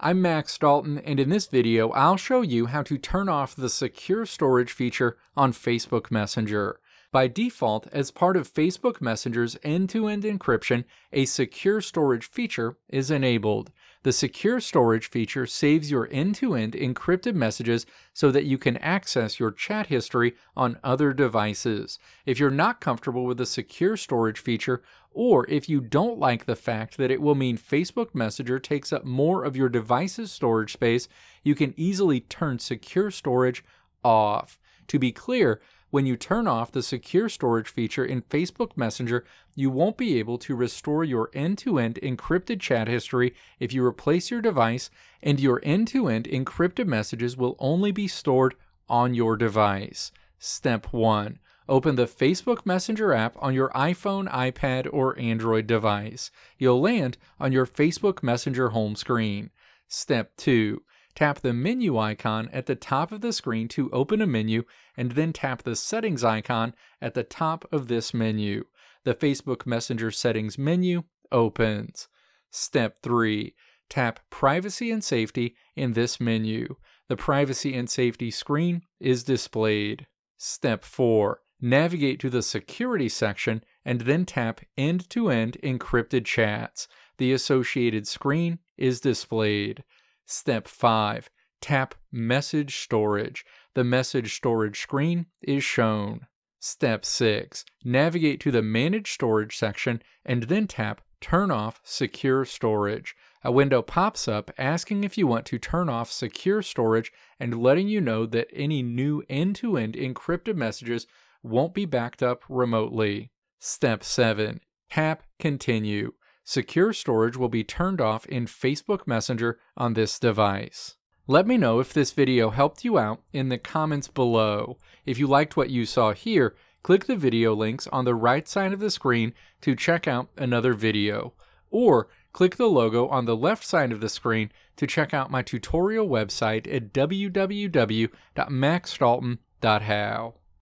I'm Max Dalton, and in this video I'll show you how to turn off the secure storage feature on Facebook Messenger. By default, as part of Facebook Messenger's end-to-end encryption, a secure storage feature is enabled. The secure storage feature saves your end-to-end encrypted messages so that you can access your chat history on other devices. If you're not comfortable with the secure storage feature, or if you don't like the fact that it will mean Facebook Messenger takes up more of your device's storage space, you can easily turn secure storage off. To be clear, when you turn off the secure storage feature in Facebook Messenger, you won't be able to restore your end-to-end encrypted chat history if you replace your device, and your end-to-end encrypted messages will only be stored on your device. Step 1. Open the Facebook Messenger app on your iPhone, iPad, or Android device. You'll land on your Facebook Messenger home screen. Step 2. Tap the menu icon at the top of the screen to open a menu, and then tap the settings icon at the top of this menu. The Facebook Messenger settings menu opens. Step 3. Tap Privacy and Safety in this menu. The Privacy and Safety screen is displayed. Step 4. Navigate to the Security section and then tap End-to-End Encrypted Chats. The associated screen is displayed. Step 5. Tap Message Storage. The Message Storage screen is shown. Step 6. Navigate to the Manage Storage section and then tap Turn Off Secure Storage. A window pops up asking if you want to turn off secure storage and letting you know that any new end-to-end encrypted messages won't be backed up remotely. Step 7. Tap Continue. Secure storage will be turned off in Facebook Messenger on this device. Let me know if this video helped you out in the comments below. If you liked what you saw here, click the video links on the right side of the screen to check out another video, or click the logo on the left side of the screen to check out my tutorial website at www.maxdalton.how.